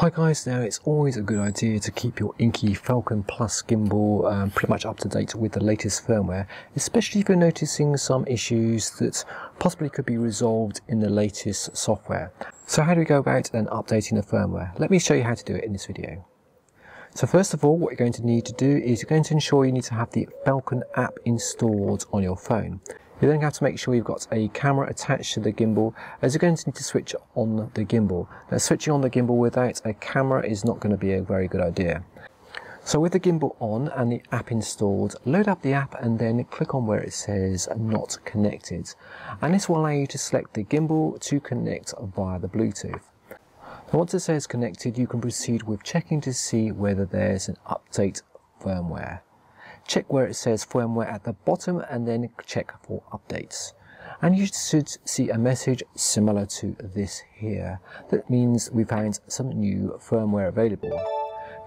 Hi guys, now it's always a good idea to keep your Inkee Falcon Plus gimbal pretty much up to date with the latest firmware, especially if you're noticing some issues that possibly could be resolved in the latest software. So how do we go about and updating the firmware? Let me show you how to do it in this video. So first of all, what you're going to need to do is you're going to ensure you need to have the Falcon app installed on your phone. You then have to make sure you've got a camera attached to the gimbal, as you're going to need to switch on the gimbal. Now, switching on the gimbal without a camera is not going to be a very good idea. So with the gimbal on and the app installed, load up the app and then click on where it says not connected. And this will allow you to select the gimbal to connect via the Bluetooth. Now, once it says connected, you can proceed with checking to see whether there's an update firmware. Check where it says firmware at the bottom and then check for updates. And you should see a message similar to this here. That means we found some new firmware available.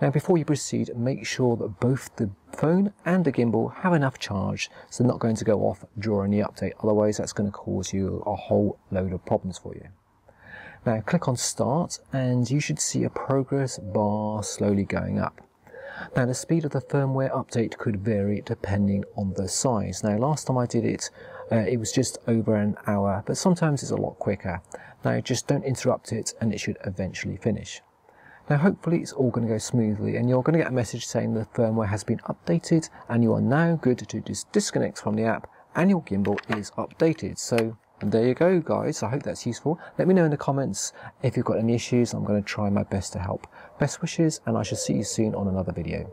Now before you proceed, make sure that both the phone and the gimbal have enough charge, so they're not going to go off during the update. Otherwise that's going to cause you a whole load of problems for you. Now click on start and you should see a progress bar slowly going up. Now the speed of the firmware update could vary depending on the size. Now last time I did it, it was just over an hour, but sometimes it's a lot quicker. Now just don't interrupt it and it should eventually finish. Now hopefully it's all going to go smoothly and you're going to get a message saying the firmware has been updated and you are now good to disconnect from the app and your gimbal is updated. So there you go guys, I hope that's useful. Let me know in the comments if you've got any issues. I'm going to try my best to help. Best wishes and I shall see you soon on another video.